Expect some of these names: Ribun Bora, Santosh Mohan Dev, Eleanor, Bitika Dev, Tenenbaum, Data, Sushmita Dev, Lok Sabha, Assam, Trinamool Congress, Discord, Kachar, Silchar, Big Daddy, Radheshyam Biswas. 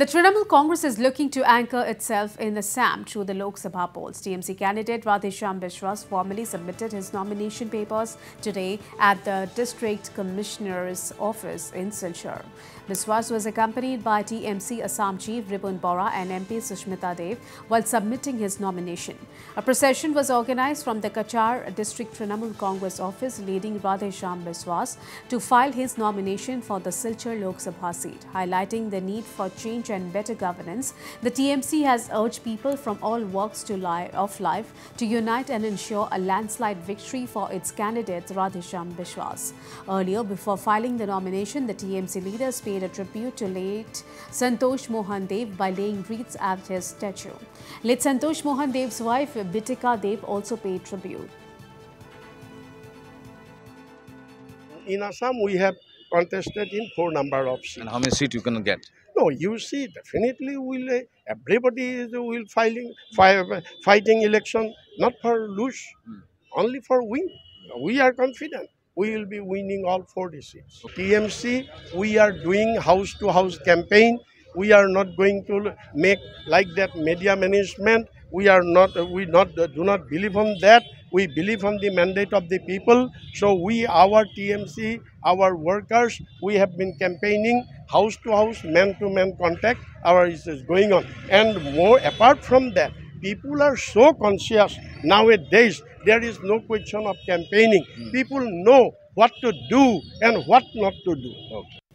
The Trinamool Congress is looking to anchor itself in Assam through the Lok Sabha polls. TMC candidate Radheshyam Biswas formally submitted his nomination papers today at the District Commissioner's office in Silchar. Biswas was accompanied by TMC Assam Chief Ribun Bora and MP Sushmita Dev while submitting his nomination. A procession was organized from the Kachar District Trinamool Congress office leading Radheshyam Biswas to file his nomination for the Silchar Lok Sabha seat, highlighting the need for change and better governance. The TMC has urged people from all walks of life to unite and ensure a landslide victory for its candidate Radheshyam Biswas. Earlier, before filing the nomination, the TMC leaders paid a tribute to late Santosh Mohan Dev by laying wreaths at his statue. Late Santosh Mohan Dev's wife Bitika Dev also paid tribute. In Assam, we have contested in 4 number of seats. And how many seats you can get? No, you see, definitely everybody will fighting election, not for lose, only for win. We are confident we will be winning all 40 seats. TMC, we are doing house-to-house campaign. We are not going to make like that media management. We do not believe on that. We believe on the mandate of the people. So our TMC, our workers, we have been campaigning house to house, man to man contact. Our is going on. And more apart from that, people are so conscious nowadays. There is no question of campaigning. People know what to do and what not to do. Okay.